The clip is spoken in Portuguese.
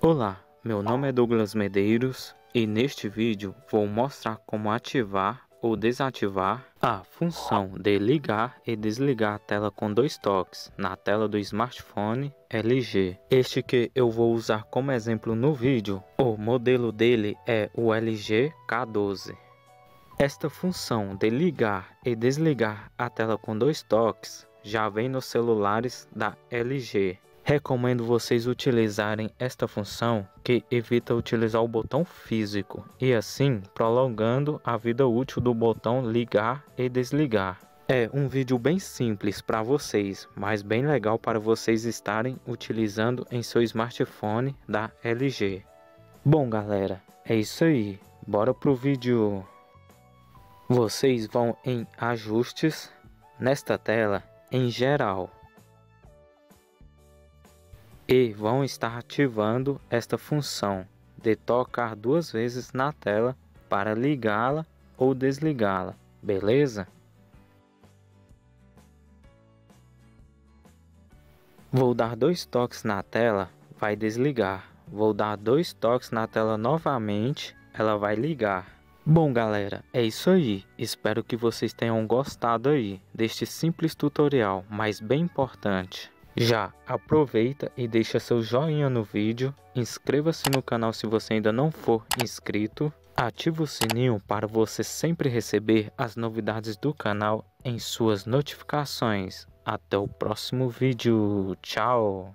Olá, meu nome é Douglas Medeiros e neste vídeo vou mostrar como ativar ou desativar a função de ligar e desligar a tela com dois toques na tela do smartphone LG. Este que eu vou usar como exemplo no vídeo, o modelo dele é o LG K12. Esta função de ligar e desligar a tela com dois toques já vem nos celulares da LG. Recomendo vocês utilizarem esta função que evita utilizar o botão físico e assim prolongando a vida útil do botão ligar e desligar. É um vídeo bem simples para vocês, mas bem legal para vocês estarem utilizando em seu smartphone da LG. Bom galera, é isso aí, bora pro vídeo. Vocês vão em ajustes, nesta tela em geral. E vão estar ativando esta função de tocar duas vezes na tela para ligá-la ou desligá-la, beleza? Vou dar dois toques na tela, vai desligar. Vou dar dois toques na tela novamente, ela vai ligar. Bom galera, é isso aí, espero que vocês tenham gostado aí deste simples tutorial, mas bem importante. Já aproveita e deixa seu joinha no vídeo, inscreva-se no canal se você ainda não for inscrito, ativa o sininho para você sempre receber as novidades do canal em suas notificações. Até o próximo vídeo, tchau!